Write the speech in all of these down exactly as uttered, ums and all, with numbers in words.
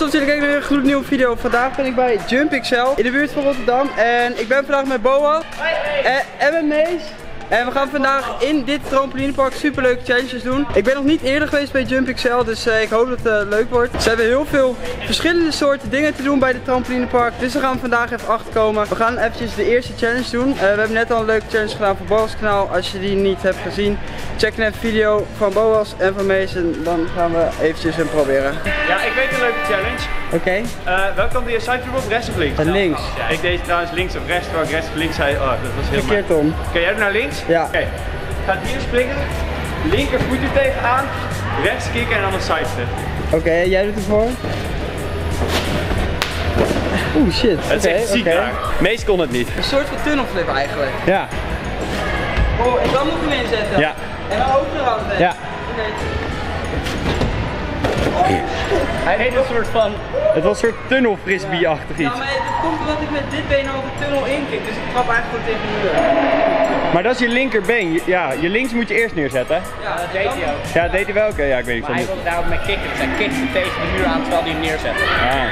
Tof jullie kijken naar een gloednieuwe video. Vandaag ben ik bij Jump X L in de buurt van Rotterdam. En ik ben vandaag met Boaz en, en met Mees. En we gaan vandaag in dit trampolinepark superleuke challenges doen. Ik ben nog niet eerder geweest bij Jump X L, dus uh, ik hoop dat het uh, leuk wordt. Ze hebben heel veel verschillende soorten dingen te doen bij dit trampolinepark. Dus we gaan vandaag even achterkomen. We gaan eventjes de eerste challenge doen. Uh, we hebben net al een leuke challenge gedaan voor Boaz Kanaal. Als je die niet hebt gezien, check net de video van Boaz en van Mees. En dan gaan we eventjes hem proberen. Ja, ik weet een leuke challenge. Oké. Okay. Uh, welke kant doe je? Zijde bijvoorbeeld rechts of links? Uh, links. Ja, ik deed trouwens links of rechts, terwijl ik rechts of links zei. Oh, dat was heel verkeerd om. Oké, jij doet naar links? Ja. Oké, okay. Gaat hier springen, linker voet er tegenaan, rechts kicken en dan een side step. Oké, okay, jij doet het voor. Oeh shit. Het is okay, echt ziek okay. Daar. Mees kon het niet. Een soort van tunnelflip eigenlijk. Ja. Oh, en dan moet ik hem inzetten. Ja. En dan ook weer altijd. Ja. Oké. Okay. Oh. Hij deed een soort van, het was een soort tunnel frisbee-achtig iets. Ja, maar het komt omdat ik met dit been al de tunnel inkik, dus ik trap eigenlijk gewoon tegen de muur. Maar dat is je linkerbeen, ja, je links moet je eerst neerzetten. Ja, dat deed hij ook. Ja, dat deed hij wel, oké, ja, ik weet niet. Maar hij wilde daarop met kicken, dus hij kikte tegen de muur aan terwijl hij hem neerzet. Ja.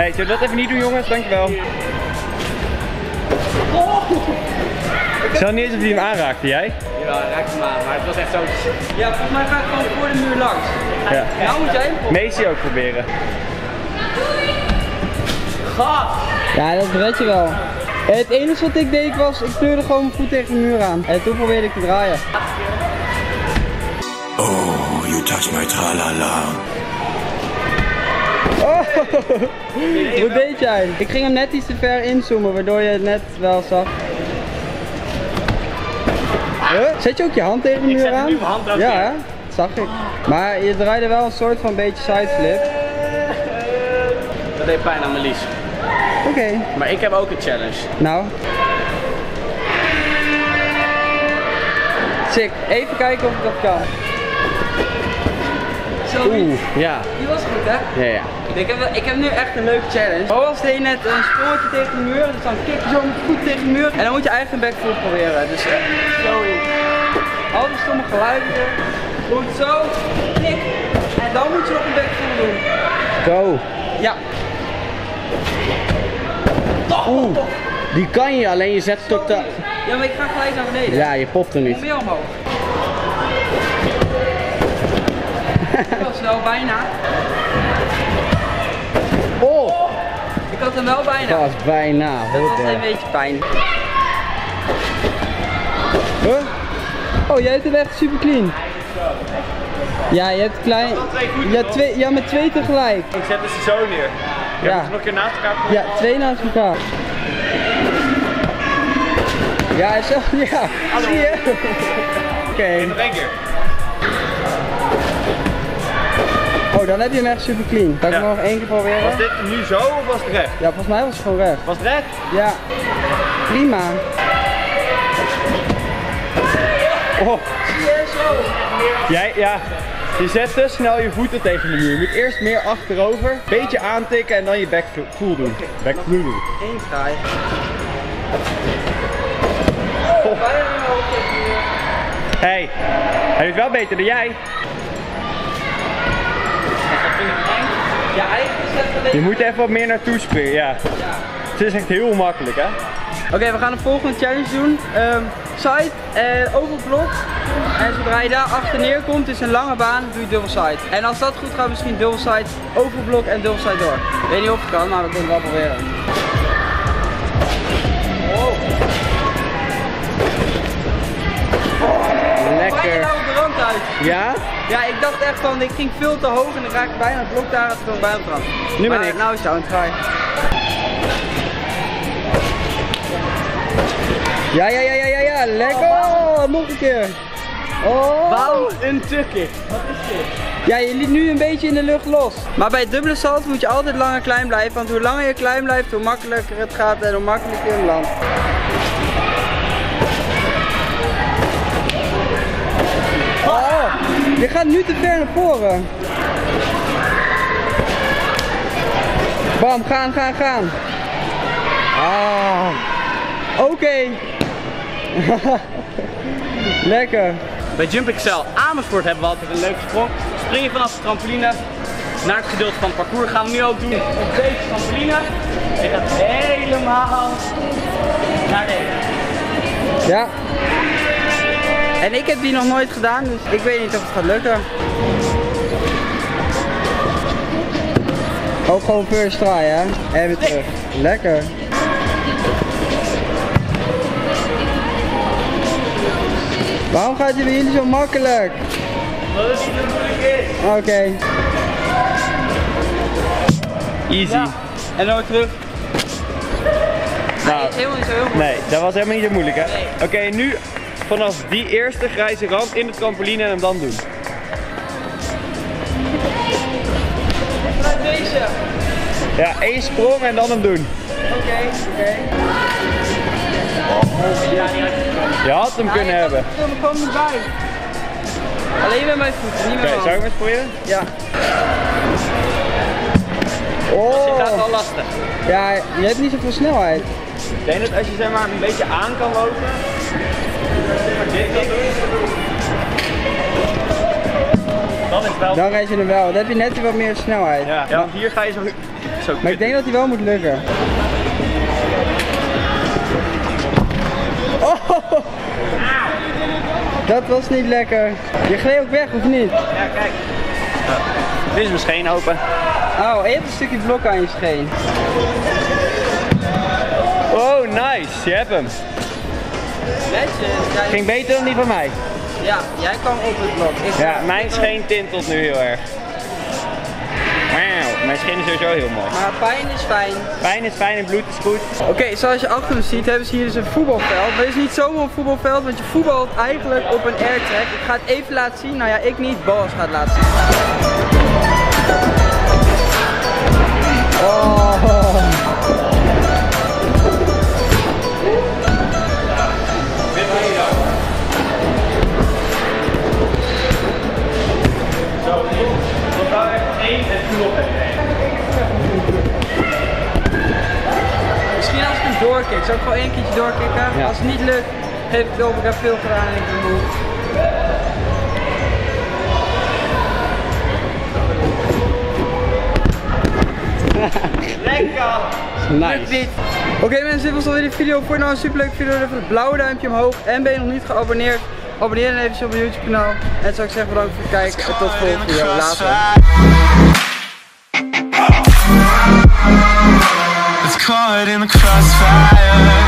Hé, hey, zullen we dat even niet doen jongens? Dankjewel. Oh. Ik zal niet eens of hij hem aanraakte, jij? Ja, raak hem aan, maar het was echt zo. Ja, volgens mij ga ik gewoon voor de muur langs. Ja. Nou moet jij hem volgen. Meesje ook proberen. Gas! Ja, dat red je wel. Het enige wat ik deed was, ik pleurde gewoon mijn voet tegen de muur aan. En toen probeerde ik te draaien. Oh, you touch my tralala. Oh, hoe deed jij? Ik ging hem net iets te ver inzoomen, waardoor je het net wel zag. Huh? Zet je ook je hand tegen de muur aan? Ik zet nu mijn hand aan. Ja, dat zag ik. Maar je draaide wel een soort van beetje sideflip. Dat deed pijn aan mijn lies. Oké. Okay. Maar ik heb ook een challenge. Nou. Sick. Even kijken of ik dat kan. Zo. Oeh, ja. Die was goed, hè? Ja, ja. Ik heb, ik heb nu echt een leuke challenge. Boaz deed net een spoortje tegen de muur, dus dan kik je zo met voet tegen de muur. En dan moet je eigenlijk een backflip proberen. Dus uh, zo in. Al die stomme geluiden. Goed zo. Klik. En dan moet je nog een backflip doen. Go. Ja. Toch, Oeh, toch. Die kan je, alleen je zet tot de... Ja, maar ik ga gelijk naar beneden. Ja, je popt er niet. Kom weer omhoog. Dat was wel bijna. Oh! Ik had hem wel bijna. Dat was bijna. Dat was een beetje pijn. Huh? Oh, jij hebt hem echt super clean. Ja, je hebt klein. Ja, twee, ja, met twee tegelijk. Ik zet dus zo neer. Je ja. Moet nog een keer naast elkaar komen. Ja, twee naast elkaar. Ja, zo. Ja. Hallo. Zie je? Oké. Okay. Nog één keer. Oh, dan heb je hem echt super clean. Kan ik ja. Hem nog één keer proberen? Was dit nu zo of was het recht? Ja, volgens mij was het gewoon recht. Was het recht? Ja. Prima. Oh. Jij, ja. Je zet te snel je voeten tegen de muur. Je moet eerst meer achterover, een beetje aantikken en dan je back cool doen. Back cool doen. Eén draai. Oh. Hey, hij doet wel beter dan jij. Ja, eigenlijk je moet even wat meer naartoe springen, ja. Ja. Het is echt heel makkelijk, hè? Oké, okay, we gaan de volgende challenge doen. Um, side, uh, oval blok. En zodra je daar achter neerkomt, is een lange baan, doe je dubbel side. En als dat goed gaat, misschien dubbel side, oval blok en dubbel side door. Ik weet niet of het kan, maar we kunnen het wel proberen. Wow. Lekker. Uit. Ja? Ja, ik dacht echt van, ik ging veel te hoog en dan raak ik bijna het blok daar en toen bij hem trap. Nu ben maar, ik. Nou is jou een try. Ja, ja, ja, ja, ja, ja, lekker. Oh, wow. Nog een keer. Oh. Wauw, een tukkie. Wat is dit? Ja, je liet nu een beetje in de lucht los. Maar bij het dubbele salt moet je altijd langer klein blijven, want hoe langer je klein blijft, hoe makkelijker het gaat en hoe makkelijker je hem landt. Je gaat nu te ver naar voren. Bam, gaan, gaan, gaan. Ah. Oké. Okay. Lekker. Bij Jump X L Amersfoort hebben we altijd een leuke sprong. Spring je vanaf de trampoline, naar het gedeelte van het parcours. Gaan we nu ook doen op deze trampoline. Je gaat helemaal naar deze. Ja. En ik heb die nog nooit gedaan, dus ik weet niet of het gaat lukken. Ook gewoon first try, hè? En weer terug. Lekker. Waarom gaat het bij jullie zo makkelijk? Dat is niet moeilijk is. Oké. Okay. Easy. Ja. En nou terug. Nou, nee, helemaal niet zo heel moeilijk. Nee, dat was helemaal niet zo moeilijk, hè? Nee. Oké, okay, nu vanaf die eerste grijze rand in de trampoline en hem dan doen. Vanuit deze. Ja, één sprong en dan hem doen. Oké, okay, oké. Okay. Oh, ja, je had hem ja, kunnen hebben. Ik kom er gewoon niet bij. Alleen met mijn voeten, niet met mijn handen. Oké, zou ik het proberen? Ja. Oh. Dat is inderdaad wel lastig. Ja, je hebt niet zoveel snelheid. Ik denk dat als je zeg maar een beetje aan kan lopen. Dit kan doen. Dan is het wel. Dan rijd je hem wel. Dan heb je net wat meer snelheid. Ja, ja, hier ga je zo. zo maar ik denk dat hij wel moet lukken. Oh. Dat was niet lekker. Je gleed ook weg, of niet? Ja, kijk. Uh, dit is mijn scheen open. Oh, en je hebt een stukje blok aan je scheen. Oh, nice. Je hebt hem. Jij... Ging beter dan die van mij. Ja, jij kwam op het blok. Ik ja, mijn scheen tintelt nu heel erg. Wauw, mijn scheen is sowieso heel mooi. Maar pijn is fijn. Pijn is fijn en bloed is goed. Oké, okay, zoals je achter ons ziet hebben ze hier dus een voetbalveld. Maar het is niet zomaar een voetbalveld, want je voetbalt eigenlijk op een airtrack. Ik ga het even laten zien. Nou ja, ik niet. Boaz gaat het laten zien. Oh. Misschien als ik hem doorkik, zou ik gewoon één keertje doorkikken? Ja. Als het niet lukt, geef ik het op. Ik heb veel gedaan en ik ben moe. Lekker! Nice! Oké okay, mensen, dit was alweer de video. Vond je nou een superleuke video? Even het blauwe duimpje omhoog. En ben je nog niet geabonneerd? Abonneer dan even op mijn YouTube kanaal. En zou ik zeggen bedankt voor het kijken en tot de volgende video. Later! Caught in the crossfire.